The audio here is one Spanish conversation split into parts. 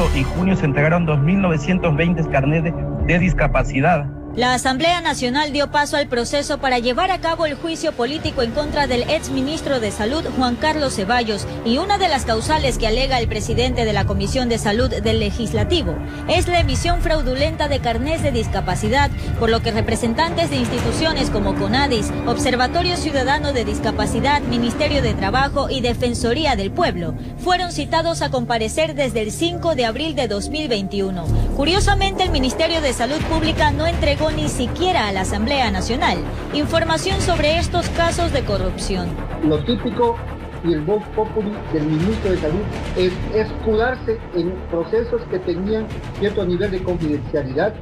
marzo y junio se entregaron 2.920 carnets de discapacidad. La Asamblea Nacional dio paso al proceso para llevar a cabo el juicio político en contra del exministro de Salud, Juan Carlos Zevallos, y una de las causales que alega el presidente de la Comisión de Salud del Legislativo es la emisión fraudulenta de carnés de discapacidad, por lo que representantes de instituciones como Conadis, Observatorio Ciudadano de Discapacidad, Ministerio de Trabajo y Defensoría del Pueblo fueron citados a comparecer desde el 5 de abril de 2021. Curiosamente, el Ministerio de Salud Pública no entregó ni siquiera a la Asamblea Nacional información sobre estos casos de corrupción. Lo típico y el vox populi del ministro de Salud es escudarse en procesos que tenían cierto nivel de confidencialidad,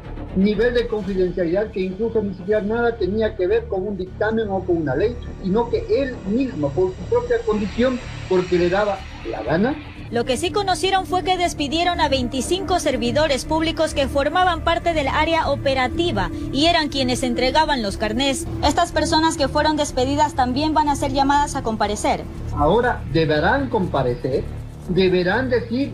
que incluso ni siquiera nada tenía que ver con un dictamen o con una ley, sino que él mismo, por su propia condición, porque le daba la gana. Lo que sí conocieron fue que despidieron a 25 servidores públicos que formaban parte del área operativa y eran quienes entregaban los carnés. Estas personas que fueron despedidas también van a ser llamadas a comparecer. Ahora deberán comparecer, deberán decir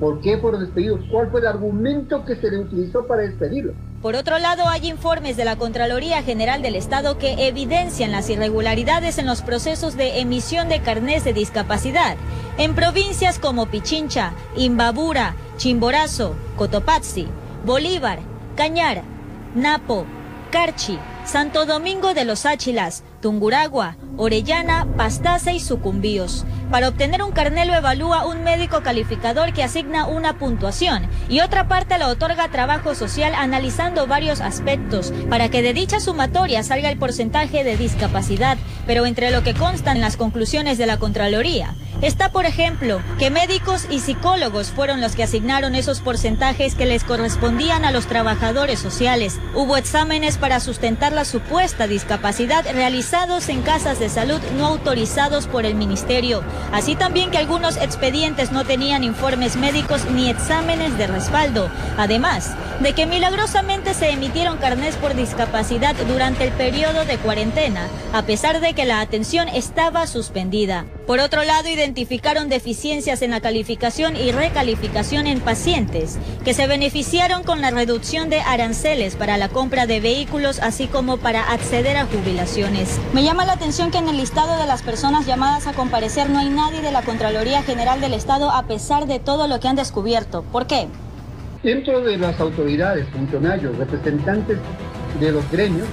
por qué fueron despedidos, cuál fue el argumento que se le utilizó para despedirlos. Por otro lado, hay informes de la Contraloría General del Estado que evidencian las irregularidades en los procesos de emisión de carnés de discapacidad en provincias como Pichincha, Imbabura, Chimborazo, Cotopaxi, Bolívar, Cañar, Napo, Carchi, Santo Domingo de los Áchilas, Tunguragua, Orellana, Pastaza y Sucumbíos. Para obtener un carnet lo evalúa un médico calificador que asigna una puntuación y otra parte la otorga trabajo social analizando varios aspectos para que de dicha sumatoria salga el porcentaje de discapacidad. Pero entre lo que constan las conclusiones de la Contraloría está, por ejemplo, que médicos y psicólogos fueron los que asignaron esos porcentajes que les correspondían a los trabajadores sociales. Hubo exámenes para sustentar la supuesta discapacidad realizados en casas de salud no autorizados por el ministerio. Así también que algunos expedientes no tenían informes médicos ni exámenes de respaldo. Además de que milagrosamente se emitieron carnés por discapacidad durante el periodo de cuarentena, a pesar de que la atención estaba suspendida. Por otro lado, identificaron deficiencias en la calificación y recalificación en pacientes que se beneficiaron con la reducción de aranceles para la compra de vehículos, así como para acceder a jubilaciones. Me llama la atención que en el listado de las personas llamadas a comparecer no hay nadie de la Contraloría General del Estado, a pesar de todo lo que han descubierto. ¿Por qué? Dentro de las autoridades, funcionarios, representantes de los gremios,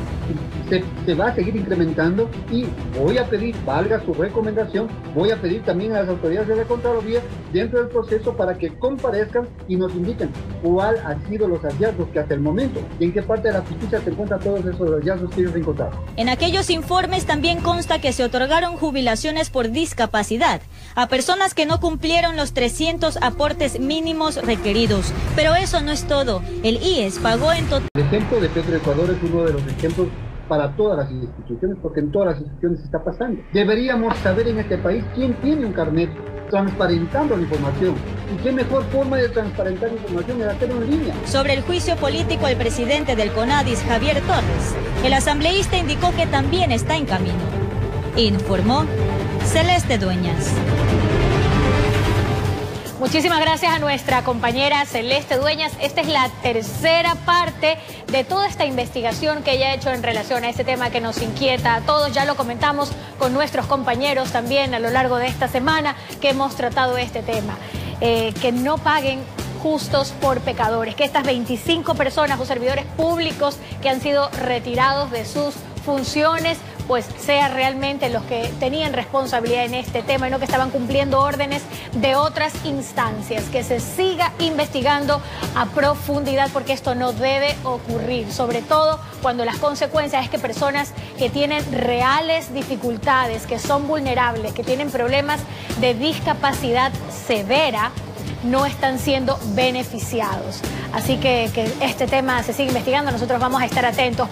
se va a seguir incrementando y voy a pedir, valga su recomendación, voy a pedir también a las autoridades de la Contraloría dentro del proceso para que comparezcan y nos indiquen cuál han sido los hallazgos que hasta el momento y en qué parte de la justicia se encuentran todos esos hallazgos que ellos encontraron. En aquellos informes también consta que se otorgaron jubilaciones por discapacidad a personas que no cumplieron los 300 aportes mínimos requeridos. Pero eso no es todo. El IES pagó en total. El ejemplo de Petro Ecuador es uno de los ejemplos para todas las instituciones, porque en todas las instituciones se está pasando. Deberíamos saber en este país quién tiene un carnet, transparentando la información. ¿Y qué mejor forma de transparentar la información es hacerlo en línea? Sobre el juicio político, el presidente del Conadis, Javier Torres, el asambleísta indicó que también está en camino. Informó Celeste Dueñas. Muchísimas gracias a nuestra compañera Celeste Dueñas. Esta es la tercera parte de toda esta investigación que ella ha hecho en relación a este tema que nos inquieta a todos. Ya lo comentamos con nuestros compañeros también a lo largo de esta semana que hemos tratado este tema. Que no paguen justos por pecadores, que estas 25 personas o servidores públicos que han sido retirados de sus funciones pues sean realmente los que tenían responsabilidad en este tema y no que estaban cumpliendo órdenes de otras instancias. Que se siga investigando a profundidad porque esto no debe ocurrir, sobre todo cuando las consecuencias es que personas que tienen reales dificultades, que son vulnerables, que tienen problemas de discapacidad severa, no están siendo beneficiados. Así que este tema se sigue investigando, nosotros vamos a estar atentos.